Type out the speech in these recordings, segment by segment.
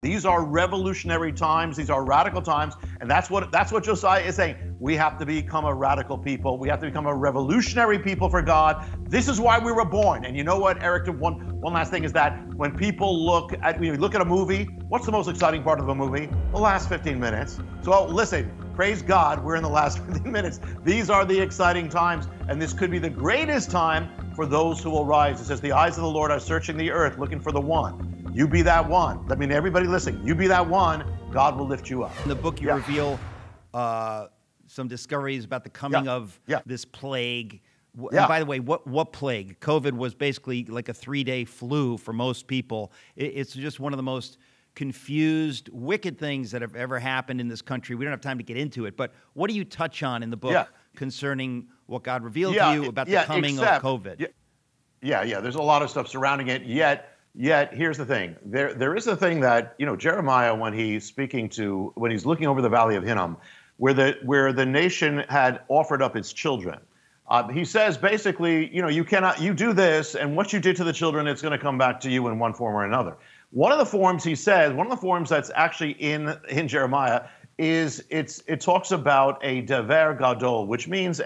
These are revolutionary times. These are radical times. And that's what Josiah is saying. We have to become a radical people. We have to become a revolutionary people for God. This is why we were born. And you know what, Eric, one last thing is that when people look at a movie, what's the most exciting part of a movie? The last 15 minutes. So listen, praise God, we're in the last 15 minutes. These are the exciting times. And this could be the greatest time for those who will rise. It says, the eyes of the Lord are searching the earth, looking for the one. You be that one. I mean, everybody listening, you be that one, God will lift you up. In the book, you reveal some discoveries about the coming of this plague. And by the way, what plague? COVID was basically like a three-day flu for most people. It's just one of the most confused, wicked things that have ever happened in this country. We don't have time to get into it, but what do you touch on in the book concerning what God revealed to you about the coming of COVID? There's a lot of stuff surrounding it, Yet here's the thing. There is a thing that, you know, Jeremiah, when he's looking over the valley of Hinnom, where the nation had offered up its children, he says basically, you know, you do this, and what you did to the children, it's going to come back to you in one form or another. One of the forms that's actually in Jeremiah is it talks about a dever gadol, which means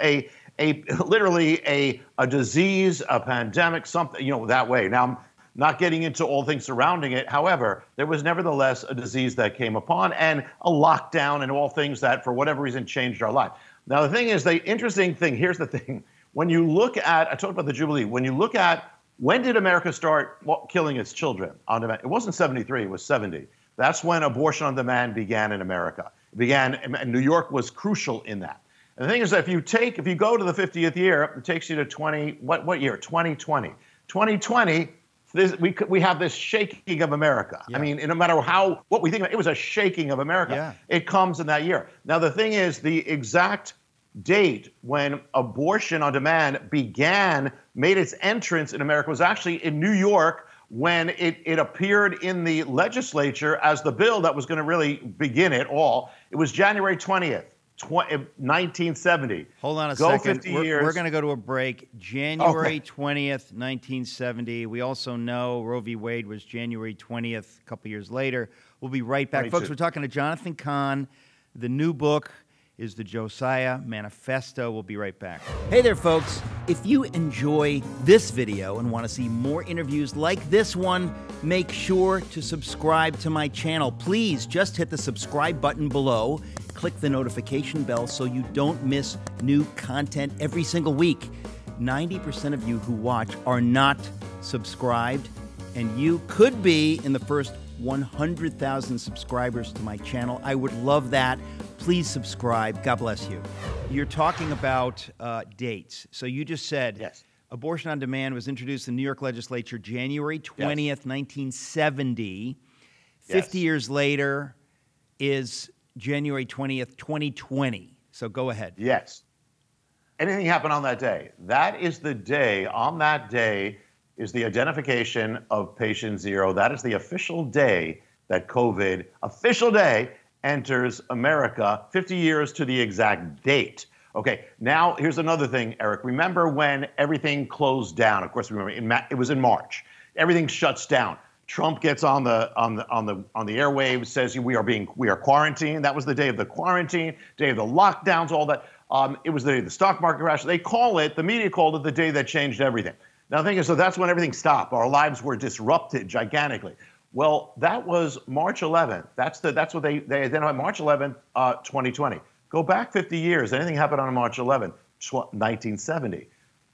literally a disease, a pandemic, something, you know, that way. Now, not getting into all things surrounding it. However, there was nevertheless a disease that came upon and a lockdown and all things that, for whatever reason, changed our life. Now, the thing is, here's the thing. When you look at, I talked about the Jubilee, when you look at when did America start killing its children on demand? It wasn't 73, it was 70. That's when abortion on demand began in America. It began, and New York was crucial in that. And the thing is that if you go to the 50th year, it takes you to what year? 2020. 2020, we have this shaking of America. Yeah. I mean, no matter what we think about it, was a shaking of America. Yeah. It comes in that year. Now, the thing is, the exact date when abortion on demand made its entrance in America was actually in New York when it appeared in the legislature as the bill that was going to really begin it all. It was January 20th. 1970. Hold on a second. 50 years. We're going to go to a break. January 20th, 1970. We also know Roe v. Wade was January 20th, a couple years later. We'll be right back. 22. Folks, we're talking to Jonathan Cahn. The new book is The Josiah Manifesto. We'll be right back. Hey there, folks. If you enjoy this video and want to see more interviews like this one, make sure to subscribe to my channel. Please just hit the subscribe button below. Click the notification bell so you don't miss new content every single week. 90% of you who watch are not subscribed, and you could be in the first 100,000 subscribers to my channel. I would love that. Please subscribe. God bless you. You're talking about dates. So you just said abortion on demand was introduced in the New York legislature January 20th, 1970. 50 years later is January 20th, 2020. So go ahead. Yes. Anything happened on that day? That is the day. On that day is the identification of patient zero. That is the official day that COVID, official day, enters America, 50 years to the exact date. Okay, now here's another thing, Eric. Remember when everything closed down? Of course, we remember it was in March. Everything shuts down. Trump gets on the airwaves, says we are quarantined. That was the day of the quarantine, day of the lockdowns, all that. It was the day of the stock market crash. The media called it the day that changed everything. Now the thing is, so that's when everything stopped. Our lives were disrupted gigantically. Well, that was March 11th. That's what they identified, March 11th, 2020. Go back 50 years. Anything happened on March 11th, 1970.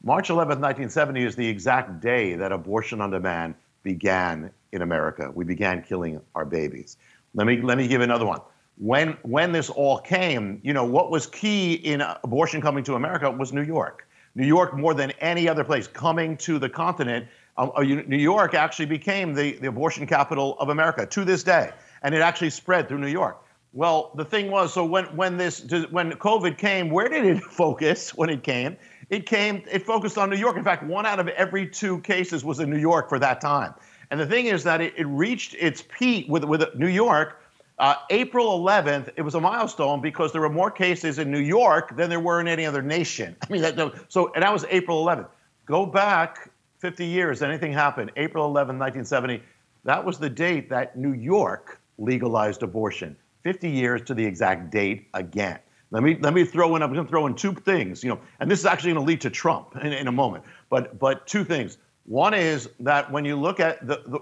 March 11th, 1970 is the exact day that abortion on demand began in America. We began killing our babies. Let me give another one. When this all came, you know, what was key in abortion coming to America was New York. New York, more than any other place, coming to the continent. New York actually became the abortion capital of America to this day, and it actually spread through New York. Well, the thing was, so when COVID came, where did it focus when it came? It focused on New York. In fact, 1 out of every 2 cases was in New York for that time. And the thing is that it reached its peak with New York. April 11th, it was a milestone because there were more cases in New York than there were in any other nation. I mean, and that was April 11th. Go back 50 years, anything happened. April 11th, 1970, that was the date that New York legalized abortion. 50 years to the exact date again. Let me throw in, I'm going to throw in two things, you know, and this is actually going to lead to Trump in a moment, but two things. One is that when you look at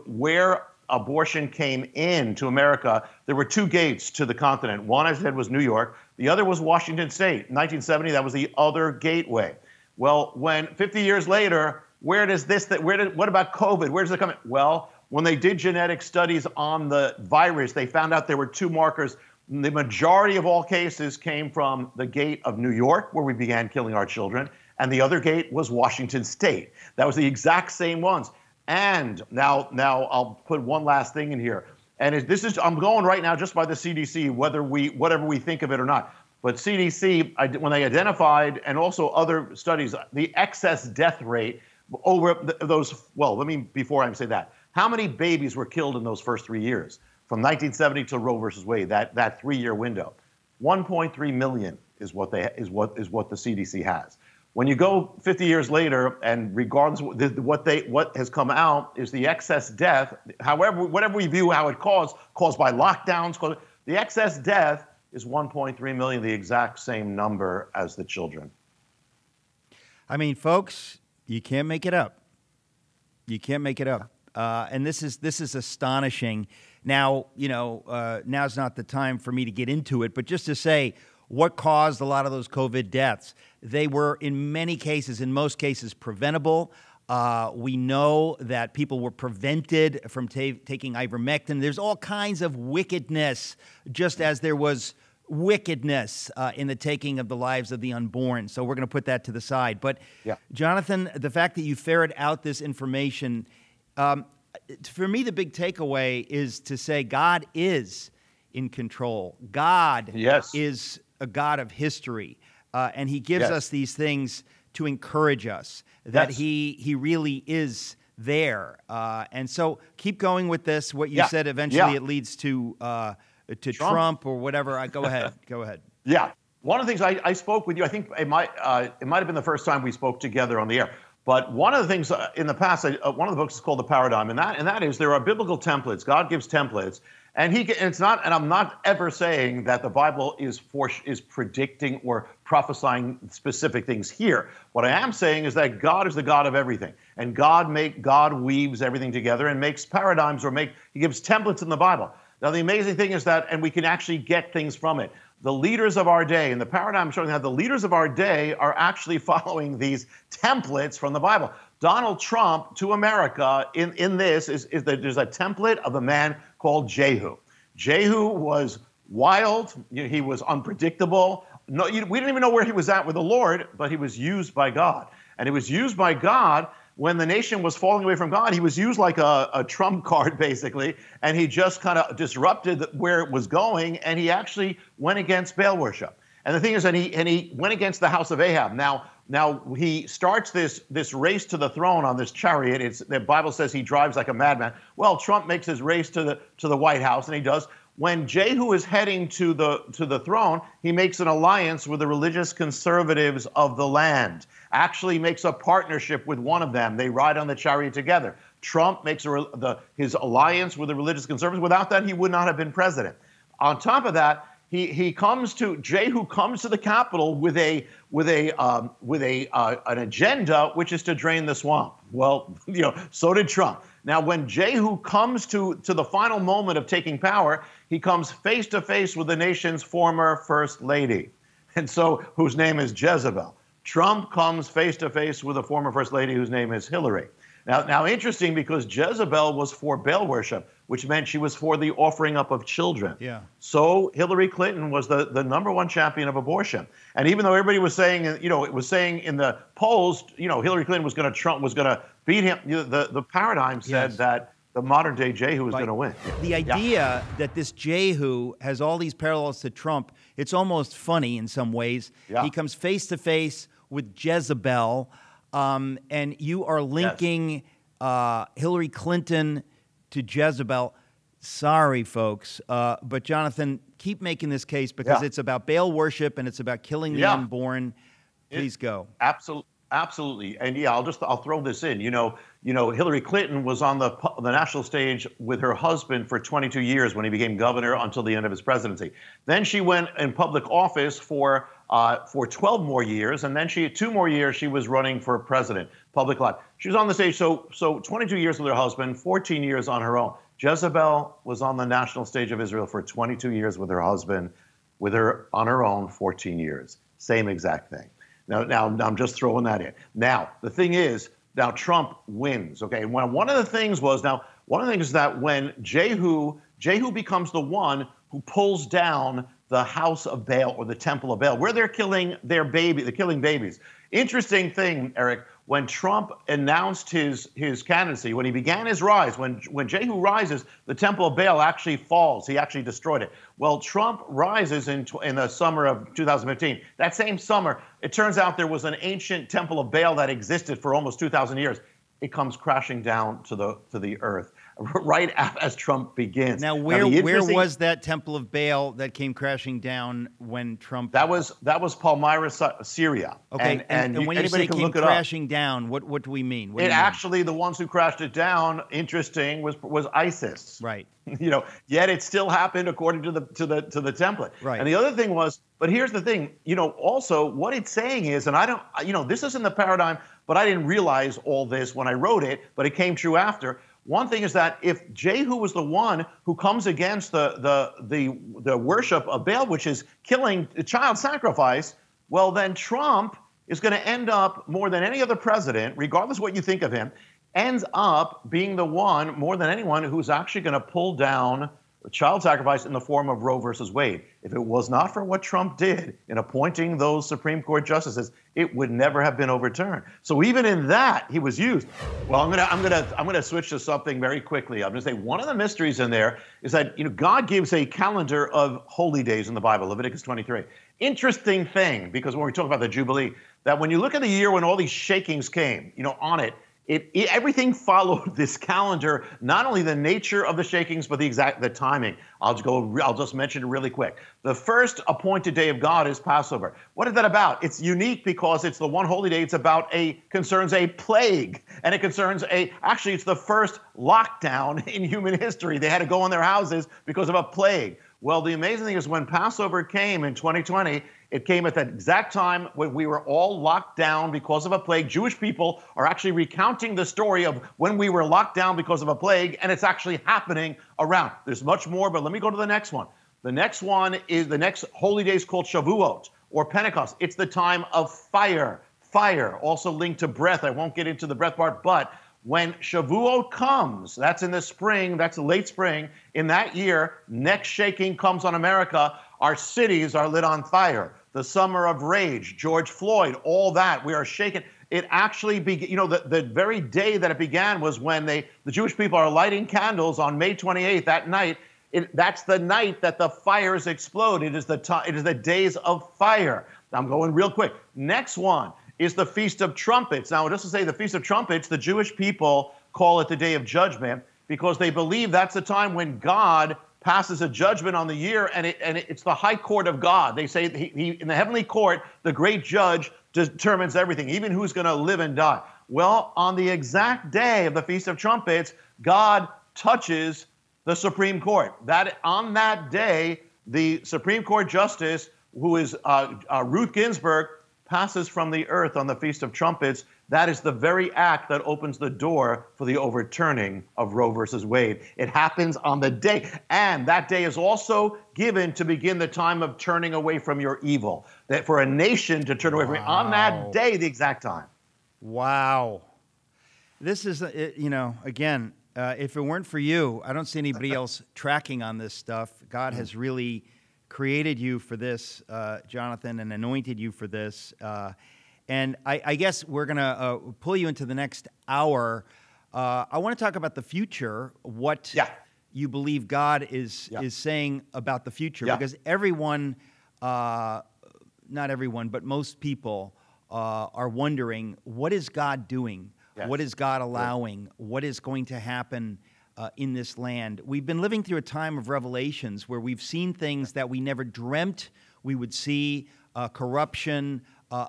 where abortion came into America, there were two gates to the continent. One, I said, was New York. The other was Washington State. In 1970, that was the other gateway. Well, when 50 years later, what about COVID? Where does it come in? Well, when they did genetic studies on the virus, they found out there were two markers. The majority of all cases came from the gate of New York, where we began killing our children, and the other gate was Washington State. That was the exact same ones. And now I'll put one last thing in here. And this is, I'm going right now just by the CDC, whatever we think of it or not. But CDC, when they identified, and also other studies, the excess death rate over those, well, let me, before I say that, how many babies were killed in those first 3 years? From 1970 to Roe versus Wade, that 3 year window, 1.3 million is what the CDC has. When you go 50 years later, and regardless of what has come out is the excess death, however, whatever we view how it caused by lockdowns, the excess death is 1.3 million, the exact same number as the children. I mean, folks, you can't make it up. You can't make it up, and this is astonishing. Now, you know, now's not the time for me to get into it, but just to say what caused a lot of those COVID deaths. They were, in many cases, in most cases, preventable. We know that people were prevented from taking ivermectin. There's all kinds of wickedness, just as there was wickedness in the taking of the lives of the unborn. So we're going to put that to the side. But, yeah. Jonathan, the fact that you ferret out this information, for me, the big takeaway is to say God is in control. God is a God of history, and he gives us these things to encourage us, that he really is there. And so keep going with this. What you said, eventually it leads to Trump or whatever. Go ahead. Go ahead. Yeah. One of the things I spoke with you, I think it might have been the first time we spoke together on the air. But one of the things in the past, one of the books is called The Paradigm, and that is there are biblical templates. God gives templates, and I'm not ever saying that the Bible is predicting or prophesying specific things here. What I am saying is that God is the God of everything, and God weaves everything together and makes paradigms, he gives templates in the Bible. Now the amazing thing is that, and we can actually get things from it. The leaders of our day, and the paradigm showing how the leaders of our day are actually following these templates from the Bible. Donald Trump to America in this is that there's a template of a man called Jehu. Jehu was wild. He was unpredictable. No, we didn't even know where he was at with the Lord, but he was used by God. And he was used by God when the nation was falling away from God. He was used like a trump card, basically, and he just kind of disrupted where it was going, and he actually went against Baal worship. And the thing is, and he went against the house of Ahab. Now he starts this race to the throne on this chariot. The Bible says he drives like a madman. Well, Trump makes his race to the White House, and he does. When Jehu is heading to the throne, he makes an alliance with the religious conservatives of the land, actually makes a partnership with one of them. They ride on the chariot together. Trump makes his alliance with the religious conservatives. Without that, he would not have been president. On top of that, Jehu comes to the Capitol with an agenda, which is to drain the swamp. Well, you know, so did Trump. Now, when Jehu comes to the final moment of taking power, he comes face to face with the nation's former first lady, and so whose name is Jezebel. Trump comes face to face with a former first lady whose name is Hillary. Now, interesting, because Jezebel was for Baal worship, which meant she was for the offering up of children. Yeah. So Hillary Clinton was the #1 champion of abortion. And even though everybody was saying, you know, it was saying in the polls, you know, Hillary Clinton was going to, Trump was going to beat him, you know, the paradigm said that the modern day Jehu was going to win. The idea that this Jehu has all these parallels to Trump, it's almost funny in some ways. Yeah. He comes face to face with Jezebel, and you are linking Hillary Clinton to Jezebel. Sorry, folks, but Jonathan, keep making this case, because it's about Baal worship and it's about killing the unborn. Please go. Absolutely. Absolutely. And yeah, I'll throw this in. You know, Hillary Clinton was on the national stage with her husband for 22 years when he became governor until the end of his presidency. Then she went in public office for 12 more years, and then she 2 more years she was running for president, public life. She was on the stage, so 22 years with her husband, 14 years on her own. Jezebel was on the national stage of Israel for 22 years with her husband, with her on her own 14 years. Same exact thing. Now, I'm just throwing that in. Now, the thing is, now Trump wins, okay? And one of the things is that when Jehu becomes the one who pulls down the house of Baal or the temple of Baal, where they're killing their baby, they're killing babies. Interesting thing, Eric, when Trump announced his candidacy, when he began his rise, when Jehu rises, the temple of Baal actually falls. He actually destroyed it. Well, Trump rises in the summer of 2015. That same summer, it turns out there was an ancient temple of Baal that existed for almost 2,000 years. It comes crashing down to the earth right as Trump begins. Now, where was that temple of Baal that came crashing down when Trump? That was Palmyra, Syria. Okay, and when you say came crashing down, what do we mean? What do you mean? Actually, the ones who crashed it down, interesting, was ISIS. Right. You know, yet it still happened according to the template. Right. And the other thing was, but here's the thing, you know, also what it's saying is, and I don't, you know, this is in the paradigm, but I didn't realize all this when I wrote it, but it came true after. One thing is that if Jehu was the one who comes against the worship of Baal, which is killing the child sacrifice, well, then Trump is going to end up, more than any other president, regardless of what you think of him, ends up being the one, more than anyone, who's actually going to pull down child sacrifice in the form of Roe versus Wade. If it was not for what Trump did in appointing those Supreme Court justices, it would never have been overturned. So even in that, he was used. Well, I'm gonna switch to something very quickly. I'm gonna say one of the mysteries in there is that, you know, God gives a calendar of holy days in the Bible, Leviticus 23. Interesting thing, because when we talk about the Jubilee, that when you look at the year when all these shakings came, you know, on it. Everything followed this calendar, not only the nature of the shakings, but the timing. I'll just mention it really quick. The first appointed day of God is Passover. What is that about? It's unique because it's the one holy day. It's about concerns a plague, and it concerns actually it's the first lockdown in human history. They had to go in their houses because of a plague. Well, the amazing thing is when Passover came in 2020, it came at that exact time when we were all locked down because of a plague. Jewish people are actually recounting the story of when we were locked down because of a plague, and it's actually happening around. There's much more, but let me go to the next one. The next one is the next holy day is called Shavuot or Pentecost. It's the time of fire. Fire, also linked to breath. I won't get into the breath part, but when Shavuot comes, that's in the spring, that's late spring, in that year, next shaking comes on America. Our cities are lit on fire. The summer of rage, George Floyd, all that, we are shaken. It actually, you know, the very day that it began was when the Jewish people are lighting candles on May 28th, that night. That's the night that the fires explode. It is the days of fire. I'm going real quick. Next one is the Feast of Trumpets. Now, just to say the Feast of Trumpets, the Jewish people call it the Day of Judgment because they believe that's the time when God passes a judgment on the year, and it's the high court of God. They say he in the heavenly court, the great judge determines everything, even who's going to live and die. Well, on the exact day of the Feast of Trumpets, God touches the Supreme Court. That on that day, the Supreme Court justice, who is Ruth Ginsburg, passes from the earth on the Feast of Trumpets. That is the very act that opens the door for the overturning of Roe versus Wade. It happens on the day, and that day is also given to begin the time of turning away from your evil, that for a nation to turn away from it. On that day, the exact time. Wow. This is, you know, again, if it weren't for you, I don't see anybody else tracking on this stuff. God has really created you for this, Jonathan, and anointed you for this, and I guess we're going to pull you into the next hour. I want to talk about the future, what you believe God is saying about the future, because everyone, not everyone, but most people are wondering, what is God doing? Yes. What is God allowing? Yes. What is going to happen in this land? We've been living through a time of revelations where we've seen things that we never dreamt we would see, corruption,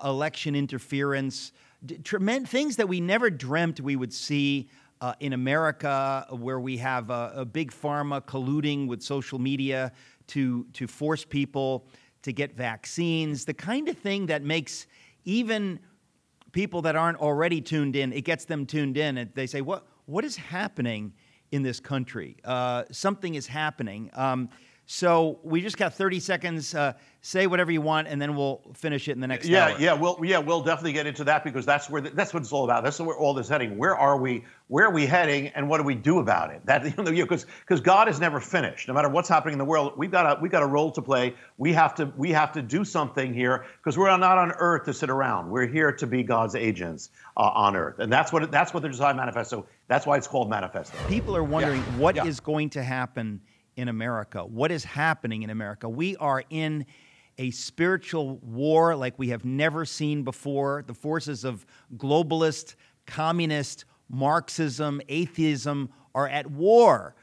election interference, things that we never dreamt we would see in America, where we have a big pharma colluding with social media to force people to get vaccines, the kind of thing that makes even people that aren't already tuned in, it gets them tuned in, and they say, what is happening in this country? Something is happening. So we just got 30 seconds. Say whatever you want, and then we'll finish it in the next hour. We'll definitely get into that, because that's where that's what it's all about. That's where all this is heading. Where are we? Where are we heading? And what do we do about it? That, you know, because God is never finished. No matter what's happening in the world, we've got a role to play. We have to do something here, because we're not on Earth to sit around. We're here to be God's agents on Earth, and that's what the Josiah Manifesto. That's why it's called Manifesto. People are wondering what is going to happen in America. What is happening in America? We are in a spiritual war like we have never seen before. The forces of globalist, communist, Marxism, atheism are at war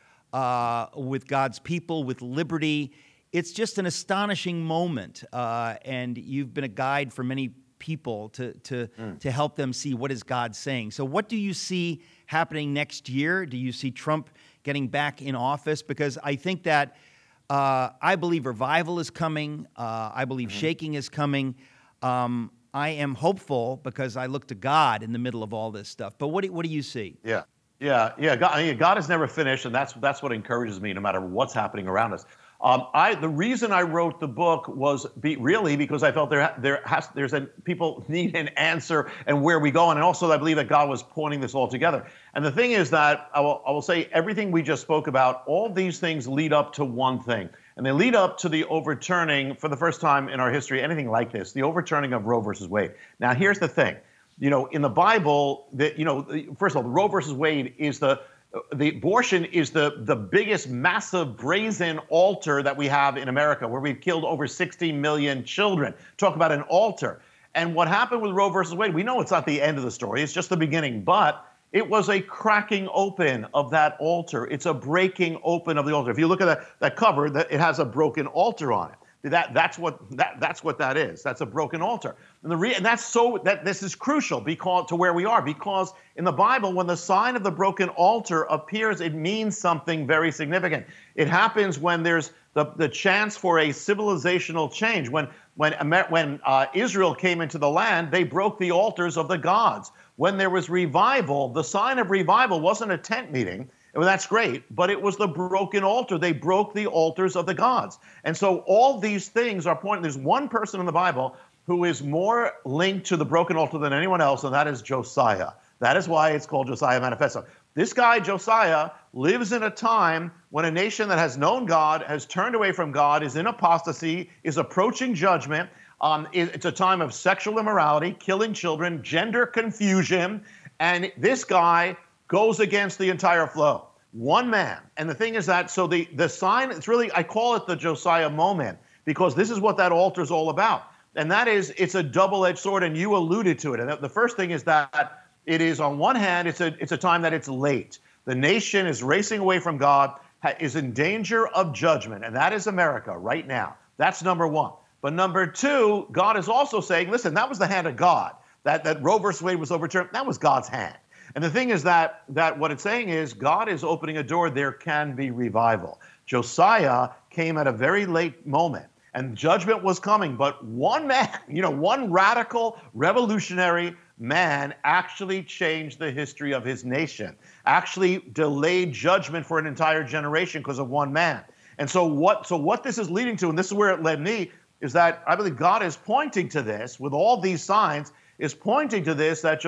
with God's people, with liberty. It's just an astonishing moment, and you've been a guide for many people to help them see what is God saying. So what do you see happening next year? Do you see Trump getting back in office? Because I think that I believe revival is coming. I believe shaking is coming. I am hopeful because I look to God in the middle of all this stuff. But what do you see? Yeah. God is never finished, and that's what encourages me, no matter what's happening around us. The reason I wrote the book was really because I felt people need an answer and where we go, and also I believe that God was pointing this all together. And the thing is that I will say everything we just spoke about, all these things lead up to one thing, and they lead up to the overturning, for the first time in our history, anything like this, the overturning of Roe versus Wade. Now, here's the thing, you know, in the Bible, first of all, the Roe versus Wade is the abortion is the biggest massive brazen altar that we have in America, where we've killed over 60 million children. Talk about an altar. And what happened with Roe versus Wade, we know it's not the end of the story, it's just the beginning, but it was a cracking open of that altar. It's a breaking open of the altar. If you look at that cover, it has a broken altar on it. That's what that is. That's a broken altar. And this is crucial because to where we are, because in the Bible, when the sign of the broken altar appears, it means something very significant. It happens when there's the chance for a civilizational change. When Israel came into the land, they broke the altars of the gods. When there was revival, the sign of revival wasn't a tent meeting. Well, that's great, but it was the broken altar. They broke the altars of the gods. And so all these things are pointing. There's one person in the Bible who is more linked to the broken altar than anyone else, and that is Josiah. That is why it's called Josiah Manifesto. This guy, Josiah, lives in a time when a nation that has known God, has turned away from God, is in apostasy, is approaching judgment. It's a time of sexual immorality, killing children, gender confusion, and this guy goes against the entire flow. One man. And the thing is that, so the sign, it's really, I call it the Josiah moment, because this is what that altar's all about. And that is, it's a double-edged sword, and you alluded to it. And the first thing is that it is, on one hand, it's a time that it's late. The nation is racing away from God, is in danger of judgment, and that is America right now. That's number one. But number two, God is also saying, listen, that was the hand of God. That Roe versus Wade was overturned, that was God's hand. And the thing is that what it's saying is God is opening a door. There can be revival. Josiah came at a very late moment, and judgment was coming. But one man, one radical revolutionary man actually changed the history of his nation, actually delayed judgment for an entire generation because of one man. And so what this is leading to, and this is where it led me, is that I believe God is pointing to this with all these signs, is pointing to this, that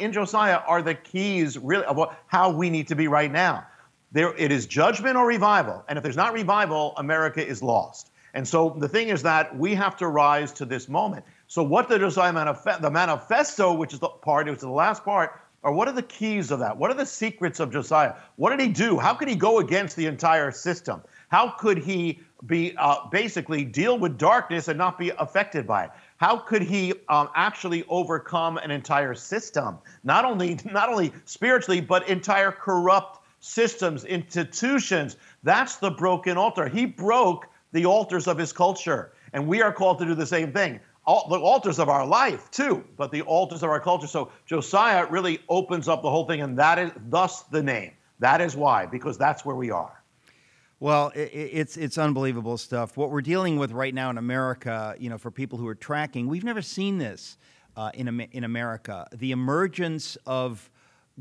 in Josiah are the keys really of how we need to be right now. It is judgment or revival. And if there's not revival, America is lost. And so the thing is that we have to rise to this moment. So what the Josiah Manifesto, which is the last part, or what are the keys of that? What are the secrets of Josiah? What did he do? How could he go against the entire system? How could he basically deal with darkness and not be affected by it? How could he actually overcome an entire system, not only spiritually, but entire corrupt systems, institutions? That's the broken altar. He broke the altars of his culture, and we are called to do the same thing. the altars of our life too, but the altars of our culture. So Josiah really opens up the whole thing, and that is thus the name. That is why, because that's where we are. Well, it's unbelievable stuff. What we're dealing with right now in America, you know, for people who are tracking, we've never seen this in America. The emergence of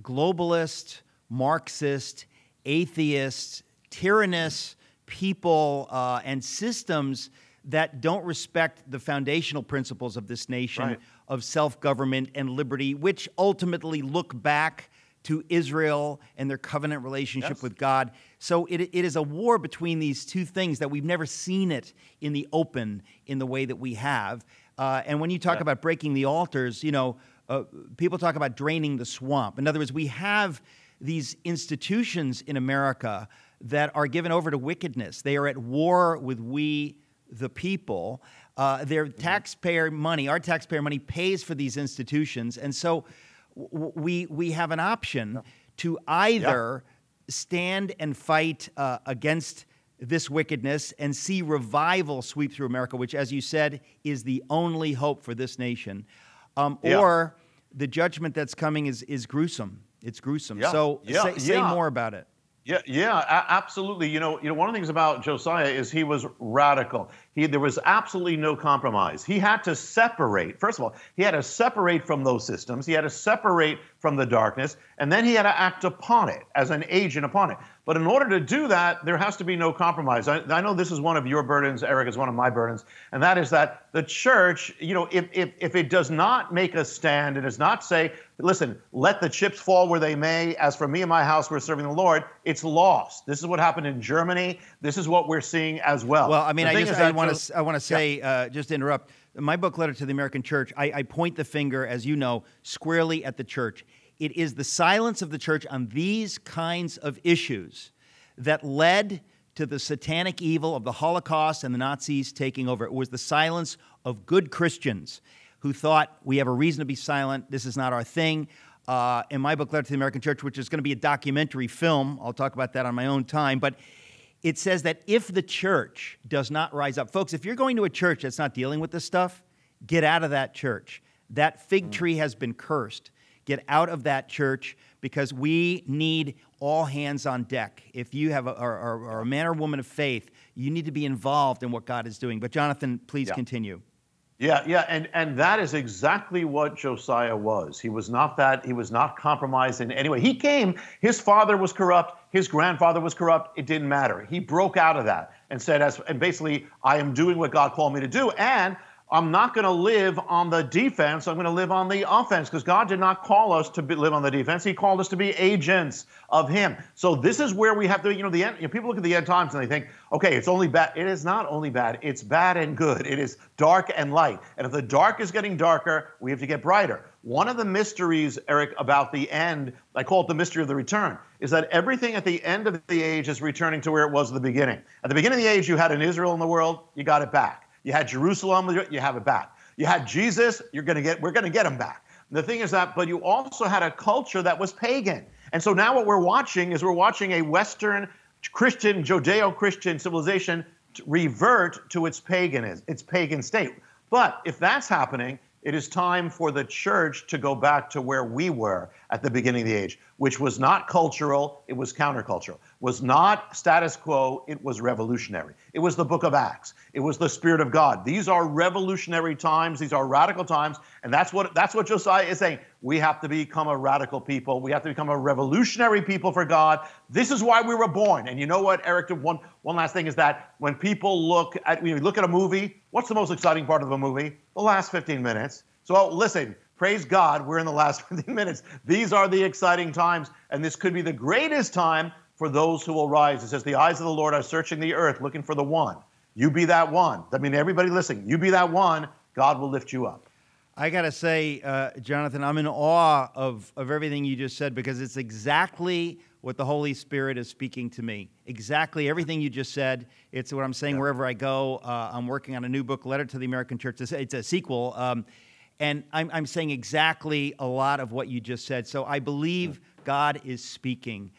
globalist, Marxist, atheist, tyrannous people and systems that don't respect the foundational principles of this nation, right, of self-government and liberty, which ultimately look back to Israel and their covenant relationship, yes, with God. So it is a war between these two things that we've never seen it in the open in the way that we have. And when you talk, yeah, about breaking the altars, you know, people talk about draining the swamp. In other words, we have these institutions in America that are given over to wickedness. They are at war with we, the people. Their taxpayer money, our taxpayer money, pays for these institutions. And so we have an option to either, yep, stand and fight against this wickedness and see revival sweep through America, which, as you said, is the only hope for this nation, yeah, or the judgment that's coming is gruesome. It's gruesome. Yeah. So yeah. Say more about it. Yeah, yeah, absolutely. You know, one of the things about Josiah is he was radical. There was absolutely no compromise. He had to separate. First of all, he had to separate from those systems. He had to separate from the darkness, and then he had to act upon it as an agent upon it. But in order to do that, there has to be no compromise. I know this is one of your burdens, Eric, is one of my burdens, and that is that the church, you know, if it does not make a stand, it does not say, listen, let the chips fall where they may, as for me and my house, we're serving the Lord, it's lost. This is what happened in Germany. This is what we're seeing as well. Well, I mean, I want to say, yeah, just to interrupt, my book, Letter to the American Church, I point the finger, as you know, squarely at the church. It is the silence of the church on these kinds of issues that led to the satanic evil of the Holocaust and the Nazis taking over. It was the silence of good Christians who thought, we have a reason to be silent, this is not our thing. In my book, Letter to the American Church, which is going to be a documentary film, I'll talk about that on my own time, but it says that if the church does not rise up, folks, if you're going to a church that's not dealing with this stuff, get out of that church. That fig tree has been cursed. Get out of that church, because we need all hands on deck. If you have are a man or woman of faith, you need to be involved in what God is doing. But Jonathan, please, yeah, continue. Yeah, yeah, and that is exactly what Josiah was. He was not that. He was not compromised in any way. He came. His father was corrupt. His grandfather was corrupt. It didn't matter. He broke out of that and said, and basically, I am doing what God called me to do, and I'm not going to live on the defense. I'm going to live on the offense, because God did not call us to live on the defense. He called us to be agents of Him. So this is where we have to, you know, people look at the end times and they think, okay, it's only bad. It is not only bad. It's bad and good. It is dark and light. And if the dark is getting darker, we have to get brighter. One of the mysteries, Eric, about the end, I call it the mystery of the return, is that everything at the end of the age is returning to where it was at the beginning. At the beginning of the age, you had an Israel in the world. You got it back. You had Jerusalem, you have it back. You had Jesus, we're going to get him back. The thing is that, but you also had a culture that was pagan. And so now what we're watching is a Western Christian, Judeo-Christian civilization revert to its paganism, its pagan state. But if that's happening, it is time for the church to go back to where we were at the beginning of the age, which was not cultural, it was countercultural. Was not status quo, it was revolutionary. It was the book of Acts. It was the Spirit of God. These are revolutionary times. These are radical times. And that's what Josiah is saying. We have to become a radical people. We have to become a revolutionary people for God. This is why we were born. And you know what, Eric, one last thing is that when people look at a movie, what's the most exciting part of a movie? The last 15 minutes. So listen, praise God, we're in the last 15 minutes. These are the exciting times, and this could be the greatest time for those who will rise. It says, the eyes of the Lord are searching the earth, looking for the one. You be that one. I mean, everybody listening, you be that one, God will lift you up. I got to say, Jonathan, I'm in awe of everything you just said, because it's exactly what the Holy Spirit is speaking to me. Exactly everything you just said. It's what I'm saying, yeah, wherever I go. I'm working on a new book, Letter to the American Church. It's a sequel. And I'm saying exactly a lot of what you just said. So I believe God is speaking.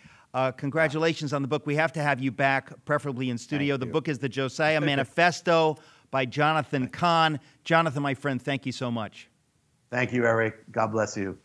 Congratulations on the book. We have to have you back, preferably in studio. Thank you. The book is The Josiah Manifesto by Jonathan Cahn. Jonathan, my friend, thank you so much. Thank you, Eric. God bless you.